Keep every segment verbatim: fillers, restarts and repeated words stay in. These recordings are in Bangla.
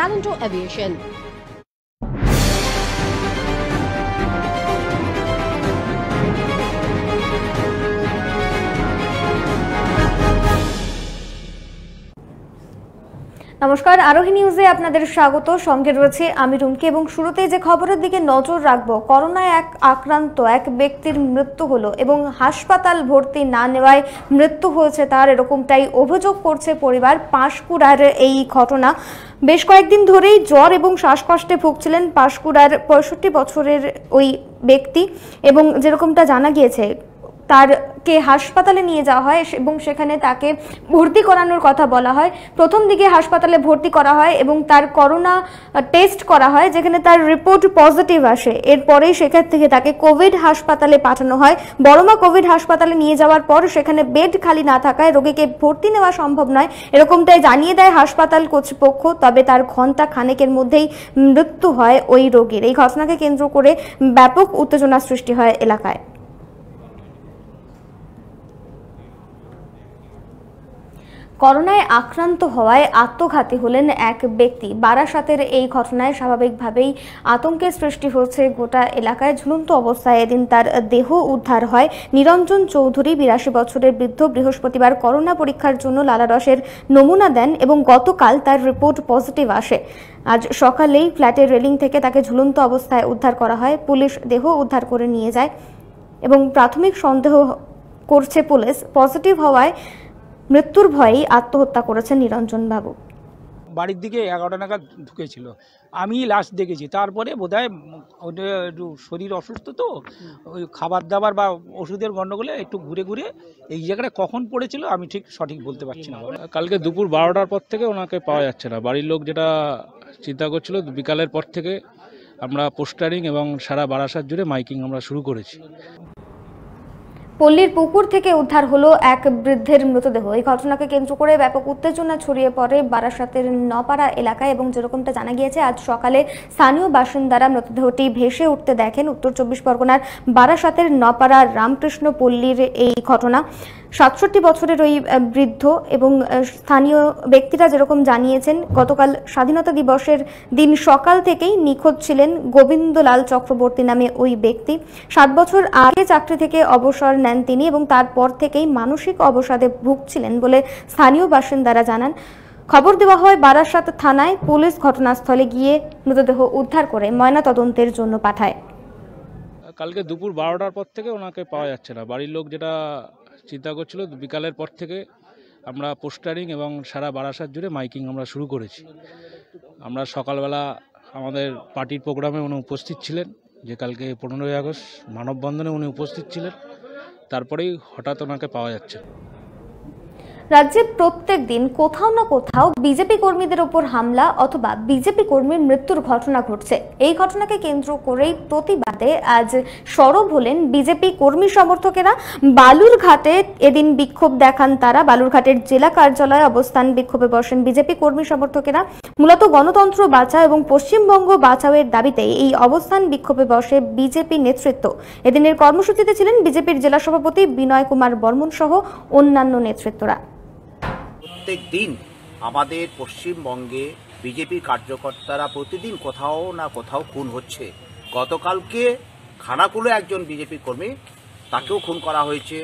Talento Aviation. नमस्कार आरोही न्यूज़े आपनादेर स्वागत संगे रयेछे आमि रुमकी एबं शुरूतेई जे खबरेर दिके नजर राखबो करोनाय एक आक्रांत एक ब्यक्तिर मृत्यु हलो एबं हासपाताल भर्ती ना नेवाय मृत्यु हयेछे तार एरकमटाई अभियोग करछे परिवार। पाँशकुड़ार एई घटना बेश कयेकदिन धरेई ज्वर एबं श्वाসকষ্টे भुगछिलेन पाँशकुड़ार पঁয়ষট্টি बछरेर ओई ब्यक्ति एबं जेरकमटा जाना गियेछे तार के हासपाताले निये जावा हय एबं सेखाने ताके भर्ती करानोर कथा बला हय। प्रथम दिके हासपाताले भर्ती करा हय एबं तार करोना टेस्ट करा हय जेखाने तार रिपोर्ट पजिटिव आसे। एरपरेई सेखान थेके ताके कोविड हासपाताले पाठानो हय। बड़मा कोविड हासपाताले निये जावार पर सेखाने बेड खाली ना थाकाय रोगीके भर्ती नेওয়া सम्भव नय एरकमटाई जानिये देय हासपाताल कर्तृपक्ष। तबे तार घंटा खानेकेर मध्येई मृत्यु हय ओई रोगीर। एई घटनाके केंद्र करे व्यापक उत्तेजना सृष्टि हय एलाकाय। করোনায় আক্রান্ত হওয়ায় আত্মঘাতী হলেন এক ব্যক্তি। বারাসাতের এই ঘটনায় স্বাভাবিকভাবেই আতঙ্কের সৃষ্টি হয়েছে গোটা এলাকায়। ঝুলন্ত অবস্থায় এদিন তার দেহ উদ্ধার হয়। নিরঞ্জন চৌধুরী বিরাশি বছরের বৃদ্ধ বৃহস্পতিবার করোনা পরীক্ষার জন্য লালারসের নমুনা দেন এবং গতকাল তার রিপোর্ট পজিটিভ আসে। আজ সকালেই ফ্ল্যাটের রেলিং থেকে তাকে ঝুলন্ত অবস্থায় উদ্ধার করা হয়। পুলিশ দেহ উদ্ধার করে নিয়ে যায় এবং প্রাথমিক সন্দেহ করছে পুলিশ। পজিটিভ হওয়ায় मृत्युर भय आत्महत्या करेছেন নিরঞ্জন বাবু। বাড়ির দিকে এগারোটা নাগাদ ঢুকেছিল, আমি লাস্ট দেখেছি। তারপরে বোধহয় একটু শরীর অসুস্থ তো ওই খাবার দাবার বা ওষুধের গণ্ডগোলে একটু ঘুরে ঘুরে এই জায়গাটা কখন পড়েছিল আমি ঠিক সঠিক বলতে পারছি না। কালকে দুপুর বারোটার পর থেকে ওনাকে পাওয়া যাচ্ছে না। বাড়ির লোক যেটা চিন্তা করছিল বিকালের পর থেকে আমরা পোস্টারিং এবং সারা বারাসাত জুড়ে মাইকিং আমরা শুরু করেছি। পল্লীর পুকুর থেকে উদ্ধার হলো এক বৃদ্ধের মৃতদেহ। এই ঘটনাকে কেন্দ্র করে ব্যাপক উত্তেজনা ছড়িয়ে পড়ে বারাসাতের নপাড়া এলাকায় এবং যেরকমটা জানা গিয়েছে আজ সকালে স্থানীয় বাসিন্দারা মৃতদেহটি ভেসে উঠতে দেখেন। উত্তর চব্বিশ পরগনার বারাসাতের নপাড়া রামকৃষ্ণ পল্লীর এই ঘটনা। সাতষট্টি বছরের ওই বৃদ্ধ এবং স্থানীয় ব্যক্তিরা যেরকম জানিয়েছেন গতকাল স্বাধীনতা দিবসের দিন সকাল থেকেই নিখোঁজ ছিলেন গোবিন্দলাল চক্রবর্তী নামে ওই ব্যক্তি। সাত বছর আগে চাকরি থেকে অবসর নেন তিনি এবং তারপর থেকেই মানসিক অবসাদে ভুগছিলেন বলে স্থানীয় বাসিন্দারা জানান। খবর দেওয়া হয় বারাসাত থানায়। পুলিশ ঘটনাস্থলে গিয়ে মৃতদেহ উদ্ধার করে ময়না তদন্তের জন্য পাঠায়। কালকে দুপুর বারোটার পর থেকে ওনাকে পাওয়া যাচ্ছে না। বাড়ির লোক যেটা চিন্তা করছিল বিকালের পর থেকে আমরা পোস্টারিং এবং সারা বারাসাত জুড়ে মাইকিং আমরা শুরু করেছি। আমরা সকালবেলা আমাদের পার্টির প্রোগ্রামে উনি উপস্থিত ছিলেন, যে কালকে পনেরোই আগস্ট মানববন্ধনে উনি উপস্থিত ছিলেন। তারপরেই হঠাৎ ওনাকে পাওয়া যাচ্ছে। রাজ্যে প্রত্যেক দিন কোথাও না কোথাও বিজেপি কর্মীদের ওপর হামলা অথবা বিজেপি কর্মীর মৃত্যুর ঘটনা ঘটছে। এই ঘটনাকে কেন্দ্র করেই প্রতিবাদে আজ সরব হলেন বিজেপি কর্মী সমর্থকেরা। বালুরঘাটে এদিন বিক্ষোভ দেখান তারা। বালুরঘাটের জেলা কার্যালয়ে অবস্থান বিক্ষোভে বসেন বিজেপি কর্মী সমর্থকেরা। মূলত গণতন্ত্র বাঁচাও এবং পশ্চিমবঙ্গ বাঁচাওয়ের দাবিতে এই অবস্থান বিক্ষোভে বসে বিজেপি নেতৃত্ব। এদিনের কর্মসূচিতে ছিলেন বিজেপির জেলা সভাপতি বিনয় কুমার বর্মন সহ অন্যান্য নেতৃত্বরা। প্রত্যেক দিন আমাদের পশ্চিমবঙ্গে বিজেপির কার্যকর্তারা প্রতিদিন কোথাও না কোথাও খুন হচ্ছে। গতকালকে খানাকুলে একজন বিজেপি কর্মী, তাকেও খুন করা হয়েছে।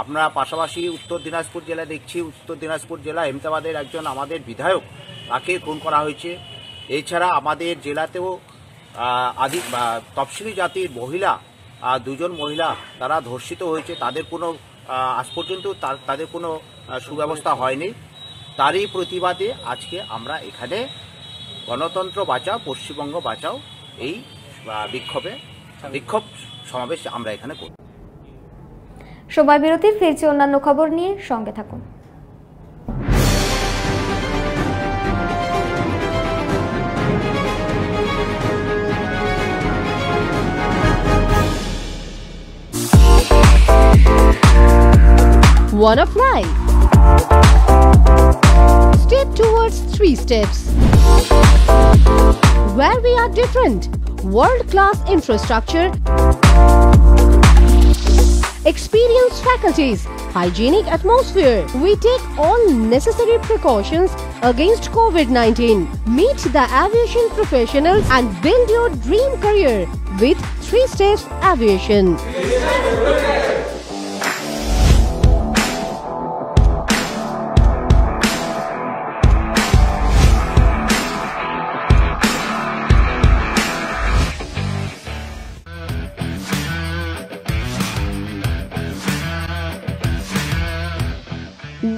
আমরা পাশাপাশি উত্তর দিনাজপুর জেলা দেখছি, উত্তর দিনাজপুর জেলা আহমেদাবাদের একজন আমাদের বিধায়ক, তাকে খুন করা হয়েছে। এছাড়া আমাদের জেলাতেও আদি তফসিলি জাতির মহিলা দুজন মহিলা তারা ধর্ষিত হয়েছে। তাদের কোনো আজ পর্যন্ত তাদের কোনো সুব্যবস্থা হয়নি। তারই প্রতিবাদে আজকে আমরা এখানে গণতন্ত্র বাঁচাও পশ্চিমবঙ্গ বাঁচাও এই বিক্ষোভে বিক্ষোভ সমাবেশ আমরা এখানে করব। সময় বিরতির ফিরছি অন্যান্য খবর নিয়ে, সঙ্গে থাকুন। One of life. Step towards three steps. Where we are different. World class infrastructure experienced faculties, hygienic atmosphere. We take all necessary precautions against COVID nineteen. Meet the aviation professionals and build your dream career with Three Steps Aviation.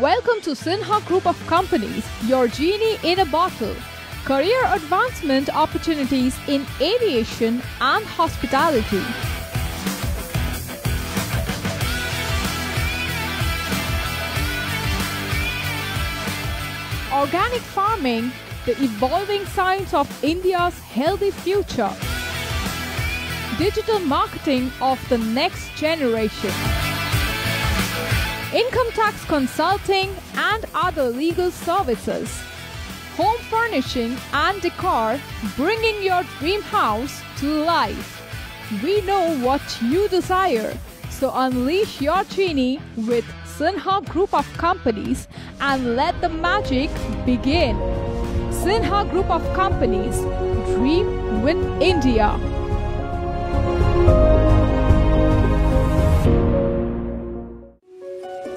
Welcome to Sinha Group of Companies, your genie in a bottle. Career advancement opportunities in aviation and hospitality. Organic farming, the evolving science of India's healthy future. Digital marketing of the next generation. Income tax consulting and other legal services. Home furnishing and decor, bringing your dream house to life. We know what you desire, so unleash your genie with Sinha Group of Companies and let the magic begin. Sinha Group of Companies, dream with India.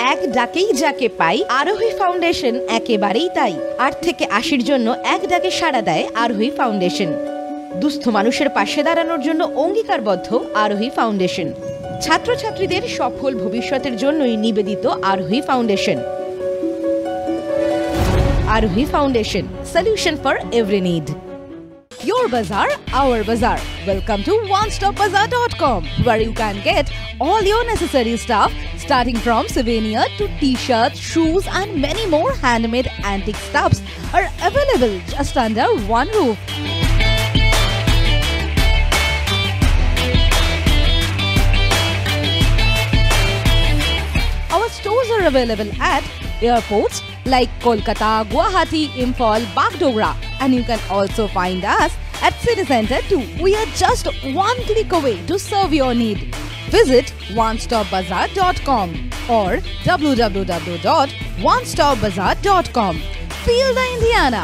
एक डाके जाके पाई आरोही फाउंडेशन एकेबारे ताई आठ थेके आशिर जोन्नो एक डाके साड़ा दाए आरोही फाउंडेशन दुस्थ मानुषेर पाशे दाड़ानोर जोन्नो अंगीकारबद्ध आरोही फाउंडेशन छात्र छात्रीदेर सफल भविष्यतेर जोन्नोई निवेदित Arohi Foundation Arohi Foundation solution for every need Your bazaar, our bazaar. Welcome to one stop bazaar dot com, where you can get all your necessary stuff, starting from souvenir to t-shirts, shoes, and many more handmade antique stuffs are available just under one roof. Our stores are available at airports like Kolkata, Guwahati, Imphal, Bagdogra, and you can also find us at City Center too. We are just one click away to serve your need. Visit one stop bazaar dot com or w w w dot one stop bazaar dot com. Feel the Indiana.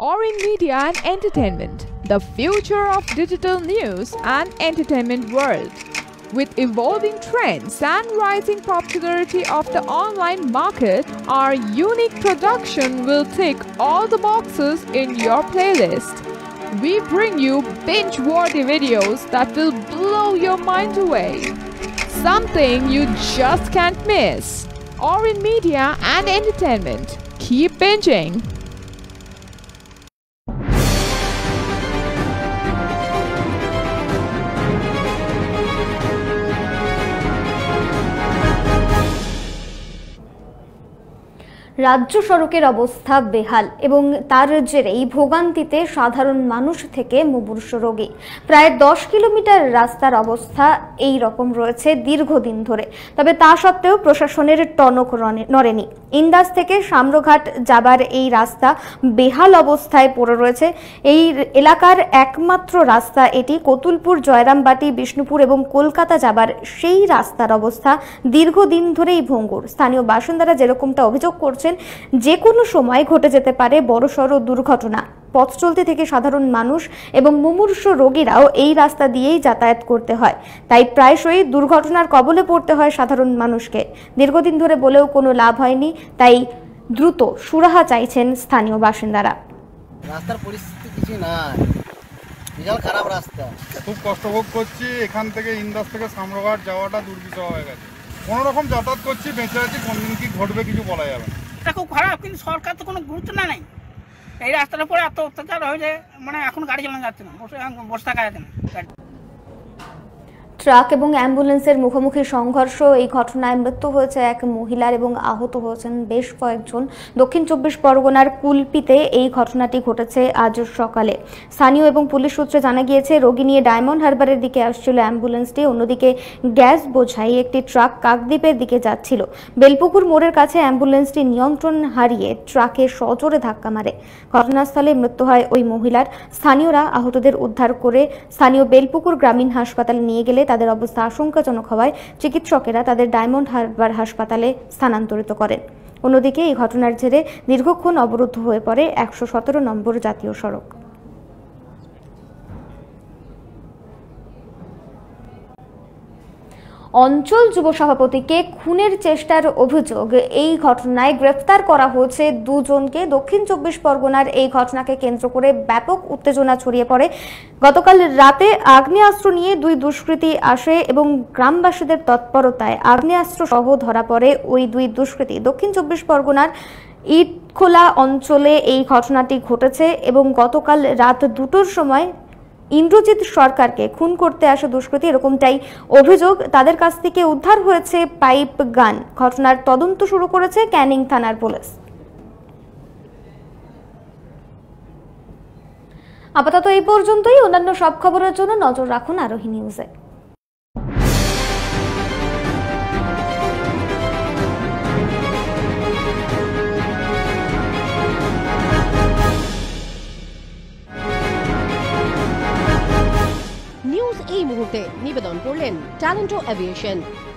Arin Media and Entertainment. The future of digital news and entertainment world. With evolving trends and rising popularity of the online market, our unique production will tick all the boxes in your playlist. We bring you binge-worthy videos that will blow your mind away. Something you just can't miss. Arin Media and Entertainment. Keep binging. राज्य सड़केर अवस्था बेहाल एवं तार जेरेई भोगान्तिते साधारण मानुष थेके मुमुर्षु रोगी प्राय दस किलोमीटर रास्तार अवस्था एई रकम रयेछे दीर्घदिन धरे तबे ता सत्त्वेओ प्रशासनेर टनक नड़ेनि इंदास थेके सामरघाट जाबार एई रास्ता बेहाल अवस्थाय पड़े रयेछे एई एलाकार एकमात्र रास्ता एटी कतुलपुर जयरामबाटी विष्णुपुर एवं कलकाता जाबार सेई रास्तार अवस्था दीर्घदिन धरेई भंगुर स्थानीय बासिन्दारा जेरकमटा अभियोग करछे যে কোনো সময় ঘটে যেতে পারে বড়সড় দুর্ঘটনা পথ চলতে থেকে সাধারণ মানুষ এবং মুমূর্ষু রোগীরাও এই রাস্তা দিয়েই যাতায়াত করতে হয় তাই প্রায়শই দুর্ঘটনার কবলে পড়তে হয় সাধারণ মানুষকে দীর্ঘদিন ধরে বলেও কোনো লাভ হয়নি তাই দ্রুত সুরাহা চাইছেন স্থানীয় বাসিন্দারা রাস্তার পরিস্থিতি কিছু না বিশাল খারাপ রাস্তা খুব কষ্ট ভোগ করছি এখান থেকে ইন্দাস থেকে সামরঘাট যাওয়াটা দুর্বিষহ হয়ে গেছে কোন রকম যাতায়াত করছি বেঁচে আছি কোন দিন কি ঘটবে কিছু বলা যাবে না खूब खराब क्योंकि सरकार तो कोनो गुरुत्व ना नहीं रास्तार पर एत अत्याचार हो जाए मैं एखन गाड़ी चालाना जाते ना बस बस थाका जाते ना ট্রাক এবং অ্যাম্বুলেন্সের মুখোমুখি সংঘর্ষ। এই ঘটনায় মৃত্যু হয়েছে এক মহিলার এবং আহত হয়েছেন বেশ কয়েকজন। দক্ষিণ চব্বিশ পরগনার কুলপিতে এই ঘটনাটি ঘটেছে আজ সকালে। স্থানীয় এবং পুলিশ সূত্রে জানা গিয়েছে, রোগী নিয়ে ডায়মন্ড হারবারের দিকে আসছিল অ্যাম্বুলেন্সটি। অন্যদিকে গ্যাস বোঝাই একটি ট্রাক কাকদ্বীপের দিকে যাচ্ছিল। বেলপুকুর মোড়ের কাছে অ্যাম্বুলেন্সটি নিয়ন্ত্রণ হারিয়ে ট্রাকে সজোরে ধাক্কা মারে। ঘটনাস্থলে মৃত্যু হয় ওই মহিলার। স্থানীয়রা আহতদের উদ্ধার করে স্থানীয় বেলপুকুর গ্রামীণ হাসপাতালে নিয়ে গেলে তাদের অবস্থা আশঙ্কাজনক হওয়ায় চিকিৎসকেরা তাদের ডায়মন্ড হারবার হাসপাতালে স্থানান্তরিত করেন। অন্যদিকে এই ঘটনার জেরে দীর্ঘক্ষণ অবরুদ্ধ হয়ে পড়ে একশো সতেরো নম্বর জাতীয় সড়ক। অঞ্চল যুব সভাপতিকে খুনের চেষ্টার অভিযোগ, এই ঘটনায় গ্রেফতার করা হয়েছে দুজনকে। দক্ষিণ চব্বিশ পরগনার এই ঘটনাকে কেন্দ্র করে ব্যাপক উত্তেজনা ছড়িয়ে পড়ে। গতকাল রাতে আগ্নেয়াস্ত্র নিয়ে দুই দুষ্কৃতী আসে এবং গ্রামবাসীদের তৎপরতায় আগ্নেয়াস্ত্র সহ ধরা পড়ে ওই দুই দুষ্কৃতী। দক্ষিণ চব্বিশ পরগনার ইটখোলা অঞ্চলে এই ঘটনাটি ঘটেছে এবং গতকাল রাত দুটোর সময় ইন্দ্রজিৎ সরকারকে খুন করতে আসে দুষ্কৃতী, এরকমটাই অভিযোগ। তাদের কাছ থেকে উদ্ধার হয়েছে পাইপ গান। ঘটনার তদন্ত শুরু করেছে ক্যানিং থানার পুলিশ। আপাতত এই পর্যন্তই। অন্যান্য সব খবরের জন্য নজর রাখুন আরোহী নিউজে। এই মুহূর্তে নিবেদন করলেন ট্যালেন্টো এভিয়েশন।